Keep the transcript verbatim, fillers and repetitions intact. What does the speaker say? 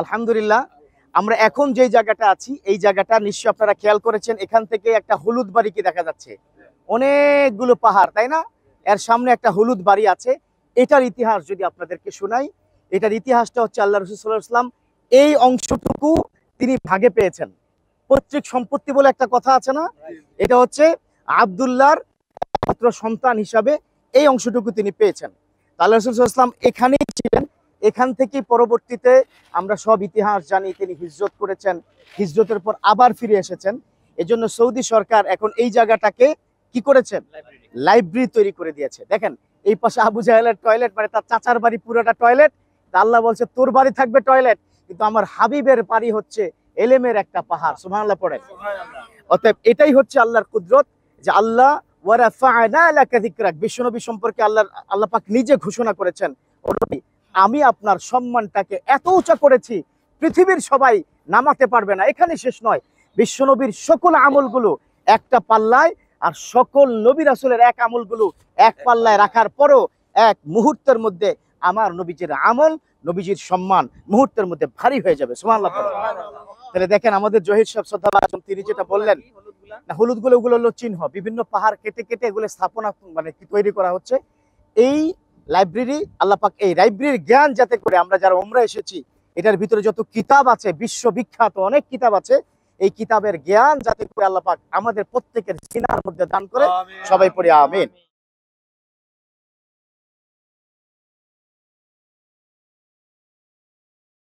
আলহামদুলিল্লাহ আমরা এখন যে জায়গাটা আছি এই জায়গাটা নিশ্চয় আপনারা খেয়াল করেছেন, এখান থেকে একটা হলুদ বাড়ি কি দেখা যাচ্ছে, অনেকগুলো পাহাড় তাই না, এর সামনে একটা হলুদ বাড়ি আছে। এটার ইতিহাস যদি আপনাদেরকে শোনাই, এটার ইতিহাসটা হচ্ছে আল্লাহ রাসূল সাল্লাল্লাহু আলাইহি ওয়াসাল্লাম এই অংশটুকু তিনি ভাগে পেয়েছেন। পৈতৃক সম্পত্তি বলে একটা কথা আছে না, এটা হচ্ছে আব্দুল্লাহর পুত্র সন্তান হিসাবে এই অংশটুকু তিনি পেয়েছেন। আল্লাহ রাসূল সাল্লাল্লাহু আলাইহি ওয়াসাল্লাম এখানেই ছিলেন, এখান থেকে পরবর্তীতে আমরা সব ইতিহাস জানি তিনি হিজরত করেছেন, হিজরতের পর আবার ফিরে এসেছেন। এজন্য সৌদি সরকার এখন এই জায়গাটাকে কি করেছেন, লাইব্রেরি তৈরি করে দিয়েছে। দেখেন এই পাশে আবু জাহেলের টয়লেট, মানে তার চাচার বাড়ি পুরোটা টয়লেট। আল্লাহ বলছে তোর বাড়ি থাকবে টয়লেট, কিন্তু আমার হাবিবের বাড়ি হচ্ছে এলেমের একটা পাহাড়। সুবহানাল্লাহ পড়ে। অতএব এটাই হচ্ছে আল্লাহর কুদরত যে আল্লাহ ওয়ারাফা'না লাকা যিকরাক, বিশ্বনবী সম্পর্কে আল্লাহ আল্লাহ পাক নিজে ঘোষণা করেছেন, আমি আপনার সম্মানটাকে এত উঁচা করেছি পৃথিবীর সবাই নামাতে পারবে না। এখানে শেষ নয়, বিশ্বনবীর সকল আমলগুলো একটা পাল্লায়, আর সকল নবী রাসূলের এক আমলগুলো এক পাল্লায় রাখার পরও এক মুহূর্তের মধ্যে আমার নবীজির আমল, নবীজির সম্মান মুহূর্তের মধ্যে ভারী হয়ে যাবে। সুবহানাল্লাহ। তাহলে দেখেন আমাদের জহির সাহেব শ্রদ্ধাবান তিনি যেটা বললেন, না হলুদগুলো ওগুলো হলো চিহ্ন, বিভিন্ন পাহাড় কেটে কেটে এগুলো স্থাপনা মানে তৈরি করা হচ্ছে। এই লাইব্রেরি আল্লাহ পাক এই লাইব্রেরির জ্ঞান যাতে করে আমরা যারা ওমরা এসেছি, এটার ভিতরে যত কিতাব আছে বিশ্ববিখ্যাত অনেক কিতাব আছে, এই কিতাবের জ্ঞান যাতে করে আল্লাহ পাক আমাদের প্রত্যেকের সিনার মধ্যে দান করে। সবাই পড়ে আমিন।